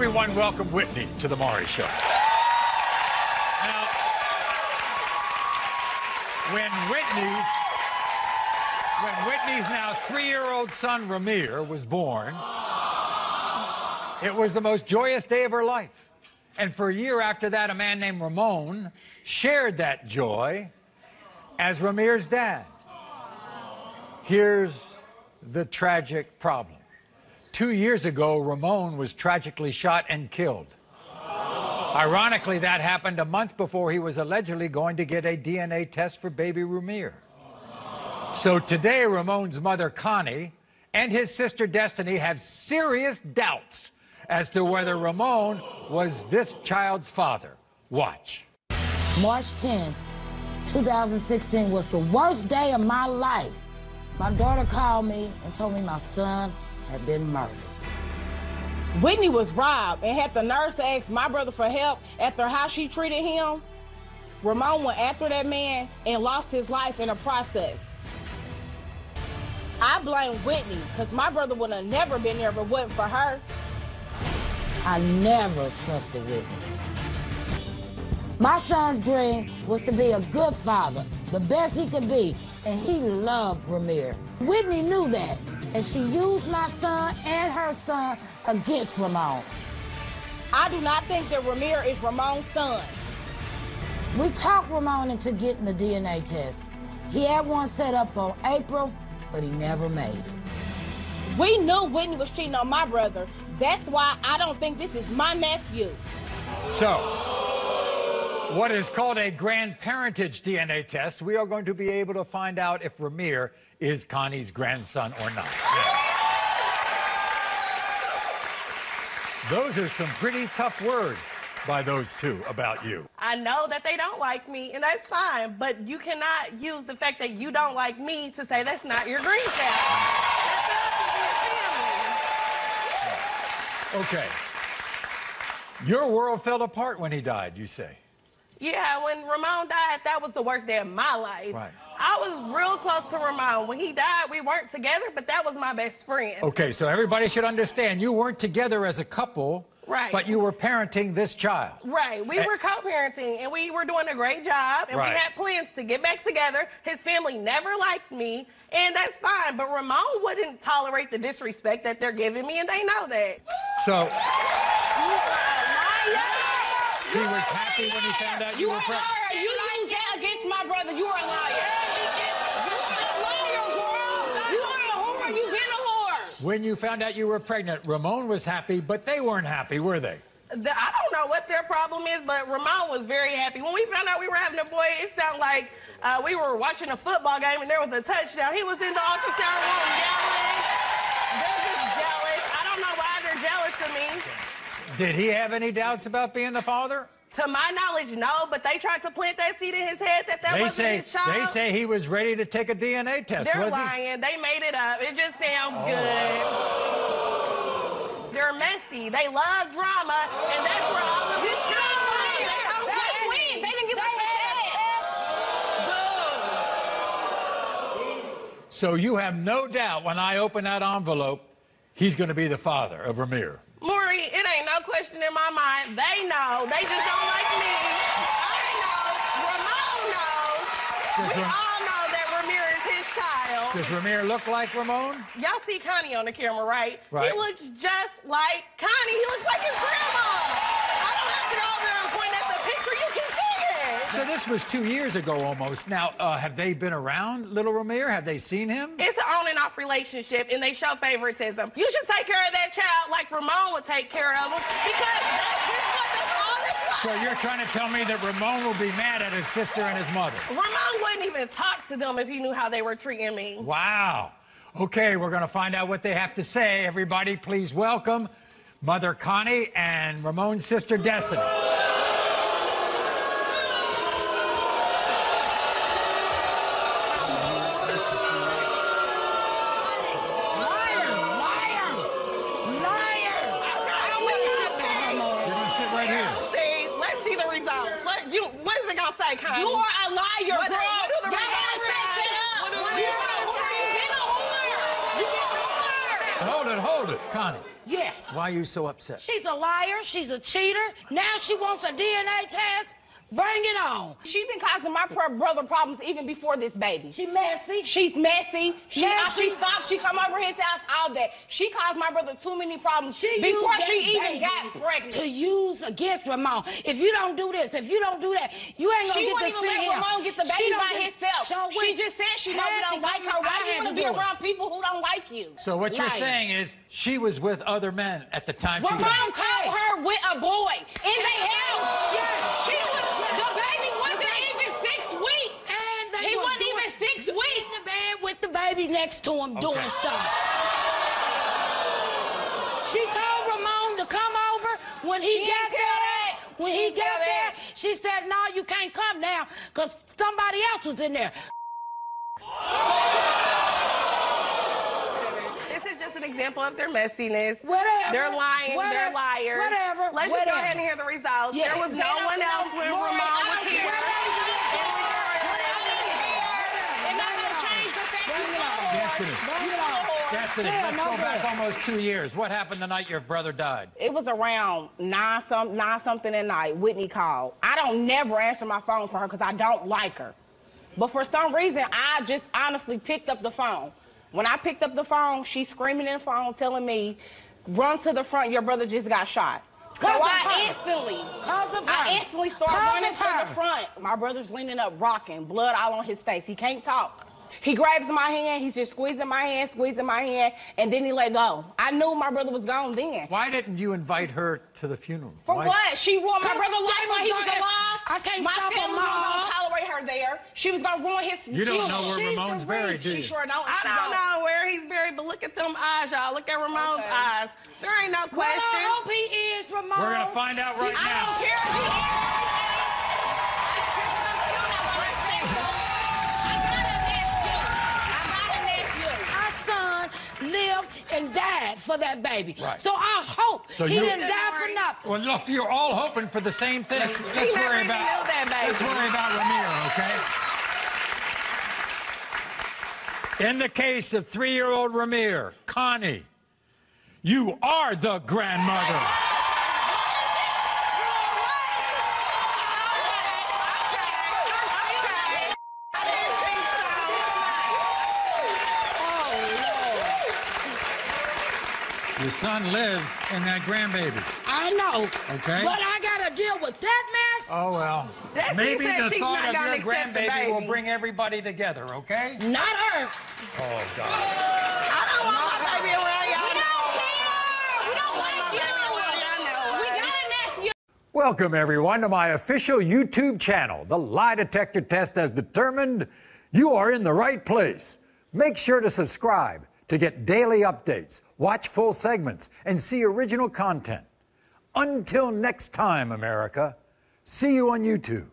Everyone, welcome Whitney to The Maury Show. Now, when Whitney's now 3-year-old son, Ramir, was born, it was the most joyous day of her life. And for a year after that, a man named Ramon shared that joy as Ramir's dad. Here's the tragic problem. 2 years ago, Ramon was tragically shot and killed. Oh. Ironically, that happened a month before he was allegedly going to get a DNA test for baby Ramir. Oh. So today, Ramon's mother, Connie, and his sister, Destiny, have serious doubts as to whether Ramon was this child's father. Watch. March 10, 2016 was the worst day of my life. My daughter called me and told me my son had been murdered. Whitney was robbed and had the nurse to ask my brother for help after how she treated him. Ramon went after that man and lost his life in the process. I blame Whitney because my brother would have never been there if it wasn't for her. I never trusted Whitney. My son's dream was to be a good father, the best he could be, and he loved Ramir. Whitney knew that, and she used my son and her son against Ramon. I do not think that Ramir is Ramon's son. We talked Ramon into getting the DNA test. He had one set up for April, but he never made it. We knew Whitney was cheating on my brother. That's why I don't think this is my nephew. So, what is called a grandparentage DNA test, we are going to be able to find out if Ramir is Connie's grandson or not. Yeah. Those are some pretty tough words by those two about you. I know that they don't like me, and that's fine, but you cannot use the fact that you don't like me to say that's not your grandchild. That's us and your family. Okay. Your world fell apart when he died, you say? Yeah, when Ramon died, that was the worst day of my life. Right. I was real close to Ramon. When he died, we weren't together, but that was my best friend. Okay, so everybody should understand, you weren't together as a couple, right? But you were parenting this child. Right, we were co-parenting, and we were doing a great job, and right. We had plans to get back together. His family never liked me, and that's fine, but Ramon wouldn't tolerate the disrespect that they're giving me, and they know that. So... He was happy when he found out you were pregnant. You used that against my brother. You are a liar. You are a whore. You've been a whore. When you found out you were pregnant, Ramon was happy, but they weren't happy, were they? I don't know what their problem is, but Ramon was very happy. When we found out we were having a boy, it sounded like we were watching a football game and there was a touchdown. He was in the ultrasound room yelling. They're just jealous. I don't know why they're jealous of me. Did he have any doubts about being the father? To my knowledge, no, but they tried to plant that seed in his head that wasn't his child. They say he was ready to take a DNA test. They're lying. They made it up. It just sounds good. They're messy. They love drama, and that's where all of this comes from. They don't just win. They didn't give us a test. So you have no doubt when I open that envelope, he's going to be the father of Ramir. Maury, it ain't no question in my mind. They know. They just don't like me. I know. Ramon knows. We all know that Ramir is his child. Does Ramir look like Ramon? Y'all see Connie on the camera, right? Right. He looks just like Connie. He looks like his grandma. I don't have to go over there and point at the picture. You can see it. So this was 2 years ago almost. Now, have they been around little Ramir? Have they seen him? It's an on-and-off relationship, and they show favoritism. You should take care of that child like Ramon would take care of him, because that's his mother all his life. So you're trying to tell me that Ramon will be mad at his sister and his mother? Ramon wouldn't even talk to them if he knew how they were treating me. Wow. Okay, we're going to find out what they have to say. Everybody, please welcome Mother Connie and Ramon's sister, Destiny. Connie. You are a liar, bro. You are a whore. You've been a whore. Hold it, Connie. Yes. Why are you so upset? She's a liar. She's a cheater. Now she wants a DNA test. Bring it on. She's been causing my poor brother problems even before this baby. She messy. She's messy. She fucked. She come over his house, all that. She caused my brother too many problems before she even got pregnant. To use against Ramon. If you don't do this, if you don't do that, you ain't gonna get to see him. She wouldn't even let Ramon get the baby by himself. She just said she know we don't like her. Why do you wanna be around people who don't like you? So what you're saying is she was with other men at the time she was. Ramon called her with a boy in their house. Yes. She was. The baby wasn't even 6 weeks. And he wasn't even 6 weeks. In the bed with the baby next to him doing stuff. She told Ramon to come over when he got there. When he got there, she said, "No, you can't come now, cause somebody else was in there." An example of their messiness. Whatever. They're lying. Whatever. They're liars. Whatever. Let's just go ahead and hear the results. Yes. There was no one else when Ramon was here. And I'm going to change the fact Destiny, let's go back almost 2 years. What happened the night your brother died? It was around 9-something at night. Whitney called. I don't never answer my phone for her because I don't like her. But for some reason, I just honestly picked up the phone. When I picked up the phone, she's screaming in the phone, telling me, "Run to the front, your brother just got shot." So I instantly start running to the front. My brother's leaning up, rocking, blood all on his face. He can't talk. He grabs my hand, he's just squeezing my hand, and then he let go. I knew my brother was gone then. Why didn't you invite her to the funeral? For what? She ruined my brother's life while he was alive. I can't stop him. My family was going to tolerate her there. She was going to ruin his funeral. You don't know where Ramon's buried, do you? She sure don't. I don't know where he's buried, but look at them eyes, y'all. Look at Ramon's eyes. There ain't no question. Well, I hope he is, Ramon. We're going to find out right now. I don't care if he is. Lived and died for that baby. Right. So I hope he didn't die for nothing. Well, look, you're all hoping for the same thing. Let's worry about that baby. Let's worry about Ramir, okay? In the case of 3-year-old Ramir, Connie, you are the grandmother. Your son lives in that grandbaby. I know. Okay. But I gotta deal with that mess. Oh well. Maybe the thought of your grandbaby will bring everybody together. Okay. Not her. Oh God. I don't want my baby around y'all. We don't care. We don't like you. We gotta nest you. Welcome everyone to my official YouTube channel. The lie detector test has determined you are in the right place. Make sure to subscribe to get daily updates. Watch full segments and see original content. Until next time, America, see you on YouTube.